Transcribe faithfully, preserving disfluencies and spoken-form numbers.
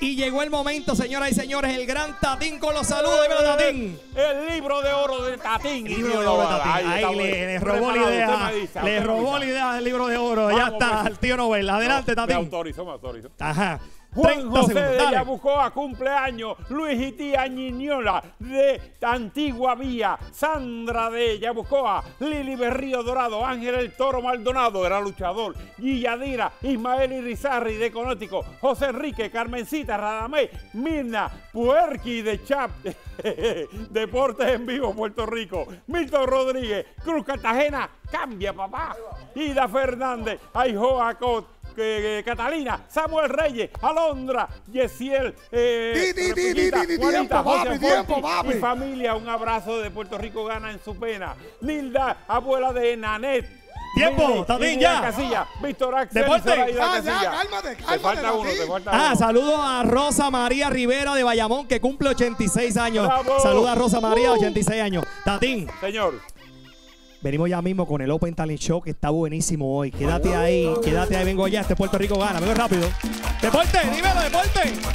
Y llegó el momento, señoras y señores, el gran Tatín con los saludos. El, Tatín. el libro de oro de Tatín. El libro de oro de Tatín. Ahí, ahí le, le robó la idea. Dice, le robó la idea del libro de oro. Vamos, ya está, pues, el tío Nobel. Adelante, no, Tatín. Me autorizó, me autorizó. Ajá. Juan José de Yabucoa, cumpleaños. Luis y tía Ñiñola de Antigua Vía. Sandra de Yabucoa. Lili Berrío Dorado. Ángel el Toro Maldonado, era luchador. Guilladira. Ismael Irizarry de Conótico. José Enrique. Carmencita Radame. Mirna Puerqui de Chap Deportes en Vivo, Puerto Rico. Milton Rodríguez. Cruz Cartagena. Cambia, papá. Ida Fernández. Aijoa Cot. Eh, eh, Catalina, Samuel Reyes, Alondra, Yesiel, eh, di, di, di, di, di, Juanita, José tiempo, papi, y familia, un abrazo de Puerto Rico Gana en su pena. Nilda, abuela de Nanet. Tiempo, Tatín, ya. Casilla, Víctor Axel. Deporte. Ah, ya, cálmate, cálmate. Te falta uno, te falta uno. Ah, saludo a Rosa María Rivera de Bayamón, que cumple ochenta y seis años. Bravo. Saluda a Rosa María, uh. ochenta y seis años. Tatín. Señor. Venimos ya mismo con el Open Talent Show, que está buenísimo hoy. Quédate ahí, quédate ahí, vengo allá, este Puerto Rico Gana. Vengo rápido. Deporte, dímelo, deporte.